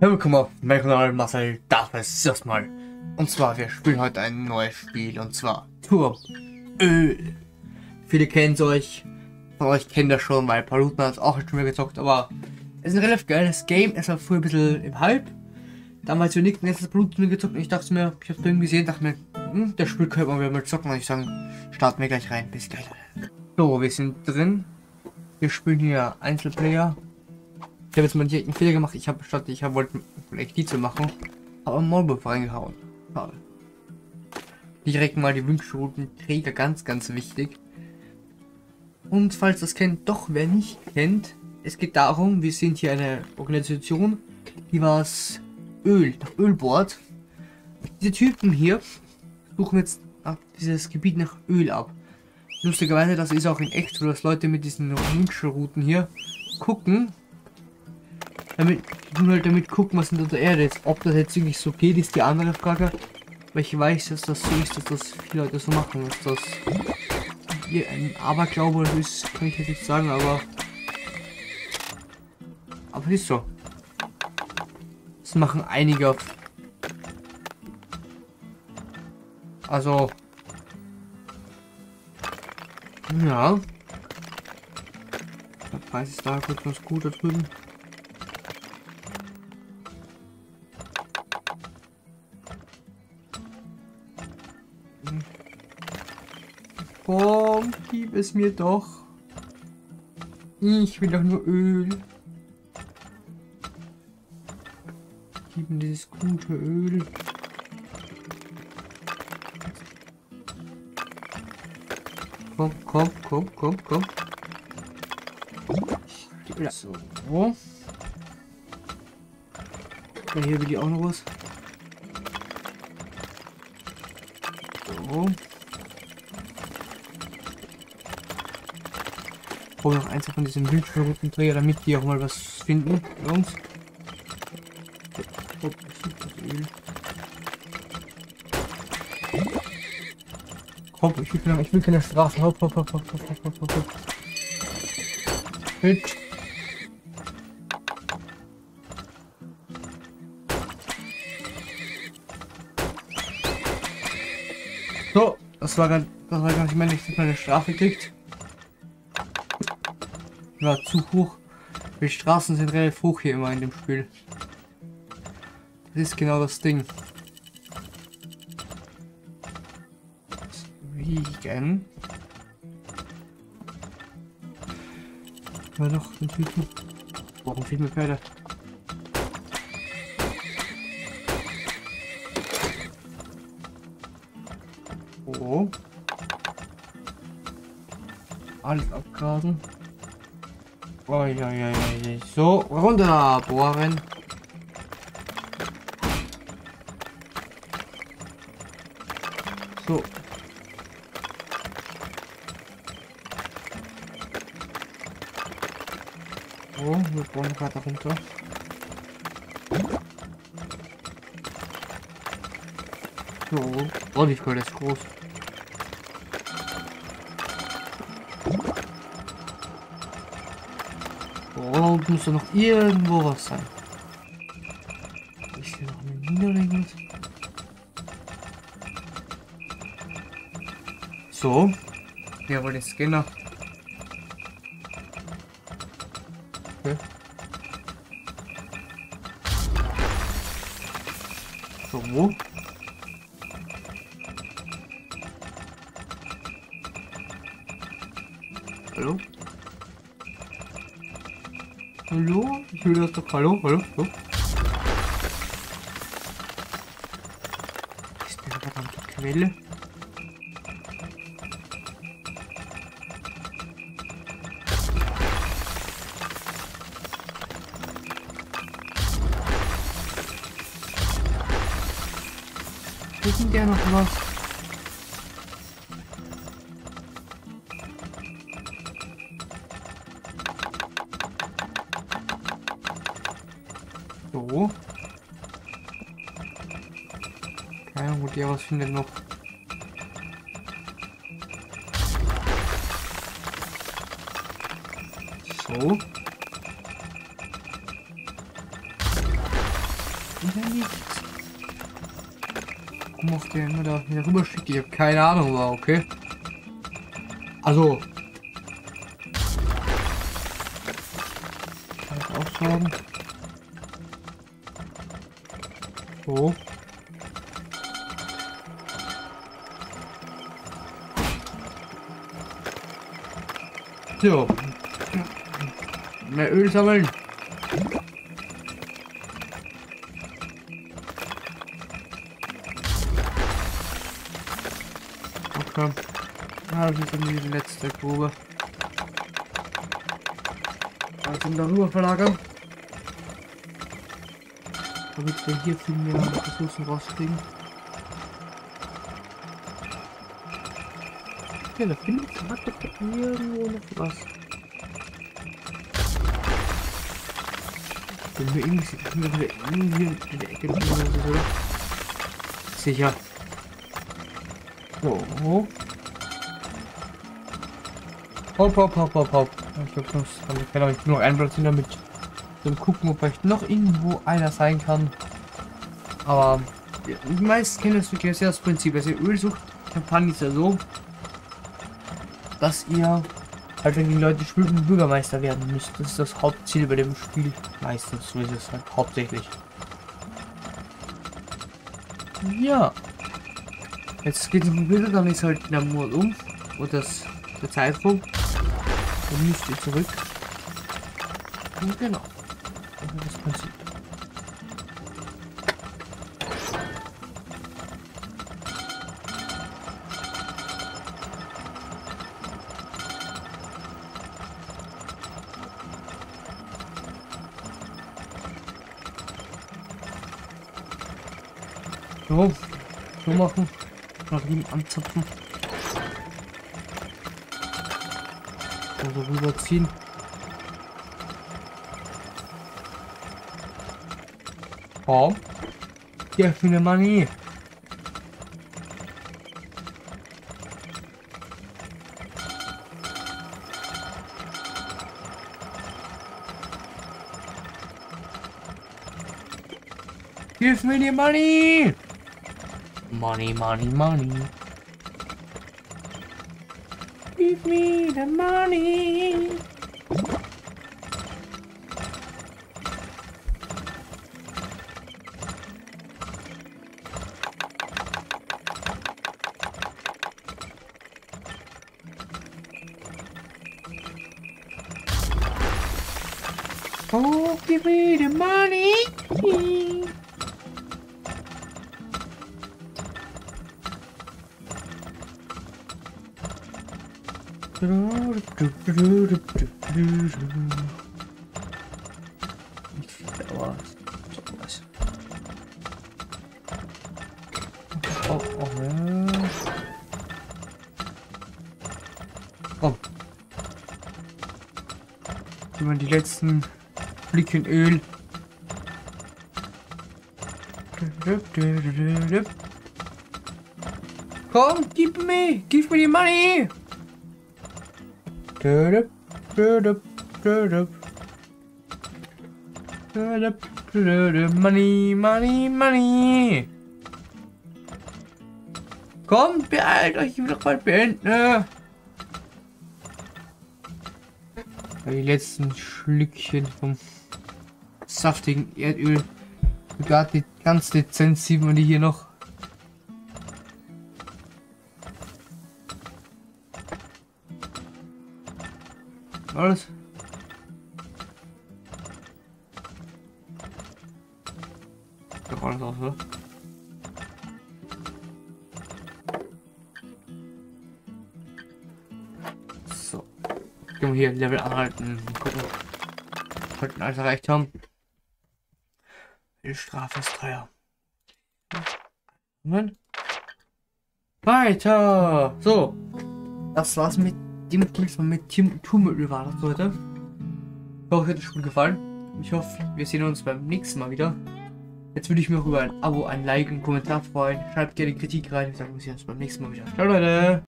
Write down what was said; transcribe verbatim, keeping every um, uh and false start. Willkommen auf meinem Kanal Marcel Darf Es erstmal. Und zwar, wir spielen heute ein neues Spiel und zwar Turmoil. Viele kennen es euch, von euch kennen das schon, weil Paluten hat es auch schon mehr gezockt, aber es ist ein relativ geiles Game. Es war früher ein bisschen im Hype. Damals wir nicht letztes Paluten gezockt und ich dachte mir, ich hab's irgendwie gesehen, dachte mir, hm, das Spiel können wir mal zocken und ich sage, starten wir gleich rein, bis gleich. So, wir sind drin. Wir spielen hier Einzelplayer. Ich habe jetzt mal direkt einen Fehler gemacht. Ich habe statt, ich hab, wollte vielleicht die zu machen, aber einen Maulwurf reingehauen. Schade. Direkt mal die Wünschroutenträger, ganz, ganz wichtig. Und falls das kennt, doch wer nicht kennt, es geht darum, wir sind hier eine Organisation, die was Öl, nach Öl bohrt. Diese Typen hier suchen jetzt nach dieses Gebiet nach Öl ab. Lustigerweise, das ist auch in echt so, dass Leute mit diesen Wünschrouten hier gucken. Damit, halt damit gucken, was unter der Erde ist. Ob das jetzt wirklich so geht, ist die andere Frage. Weil ich weiß, dass das so ist, dass das viele Leute so machen. Dass das hier ein Aberglaube ist, kann ich jetzt nicht sagen, aber. Aber es ist so. Das machen einige. Also. Ja. Der Preis ist da ganz gut da drüben. Komm, gib es mir doch. Ich will doch nur Öl. Gib mir dieses gute Öl. Komm, komm, komm, komm, komm. So. Und hier will ich auch noch was. So. Ich brauche noch eins von diesen Wünschroutenträger, damit die auch mal was finden. Jungs. Hopp, ich will, ich will keine Strafen. Hopp, hopp, hopp, hopp, hopp, hopp, hopp, hopp. Hüt. So, das war gar nicht meine, ich habe eine Strafe gekriegt. War zu hoch. Die Straßen sind relativ hoch hier immer in dem Spiel. Das ist genau das Ding. Wiegen. War noch ein Typen. Warum viel mehr Pferde? Oh. Alles abgrasen. Oh, ja, ja, ja. So, runter bohren. So. Oh, wir bohren gerade runter. So, oh, die Kohle ist groß. Oh, muss da noch irgendwo was sein. Ich sehe noch eine Niederlegung. So. Jawohl, den Scanner. Okay. So, wo? Hallo? Hallo? Ich will das doch. Hallo? Hallo? So. Ist das verdammt die Quelle? Wir sind ja noch was. So. Keine Ahnung, wo der was findet noch. So. Oder nicht? Guck mal, auf der immer da wieder rüber schickt. Ich habe keine Ahnung, war okay. Also. Kann ich aufschlagen. So. So. Mehr Öl sammeln. Okay. Ah, das ist irgendwie die letzte Probe. Also zum darüber verlagern. Damit wir hier viel mehr Ressourcen rauskriegen. Ja, da findet man irgendwo noch was. Wenn wir irgendwie in der Ecke liegen oder so. Sicher. So. Hopp, hopp, hopp, hopp, hopp. Ich glaube, sonst kann ich vielleicht nur noch einen Platz hin, damit dann gucken, ob vielleicht noch irgendwo einer sein kann. Aber ja, die meisten kennen das wirklich sehr, das Prinzip. Also ihr Öl sucht, Kampagne ist ja so, dass ihr halt wenn die Leute spielen, Bürgermeister werden müsst. Das ist das Hauptziel bei dem Spiel. Meistens, so ist es halt hauptsächlich. Ja. Jetzt geht es um Bilder, dann ist halt der Mord um. Und das der Zeitraum. Dann müsst ihr zurück. Und genau. Das ist das Prinzip. So, so machen, nach ihm anzapfen, also rüberziehen. Oh, ja, schöne Manie. Give me the money. Money, money, money. Give me the money. Oh, give me the money. Nicht viel, aber sowas. Oh, oh, ja. Oh. Wenn man die letzten Flicken Öl. Komm, gib mir, gib mir die Money. Dödöp, dödöp, dödöp. Dödöp, dödöp. Money, money, money. Kommt, beeilt euch, ich will doch bald beenden. Ja, die letzten Schlückchen vom saftigen Erdöl. Sogar ganz dezent sieht man die hier noch. Alles. Doch alles aus, oder? So. Gehen wir hier Level anhalten. Gucken. Sollten alles erreicht haben. Die Strafe ist teuer. Moment. Weiter! So. Das war's mit dem Klick mit Team Turmoil war das heute. Ich hoffe, euch hat das Spiel gefallen. Ich hoffe, wir sehen uns beim nächsten Mal wieder. Jetzt würde ich mir auch über ein Abo, ein Like, einen Kommentar freuen. Schreibt gerne Kritik rein. Ich sage, wir sehen uns beim nächsten Mal wieder. Ciao, Leute!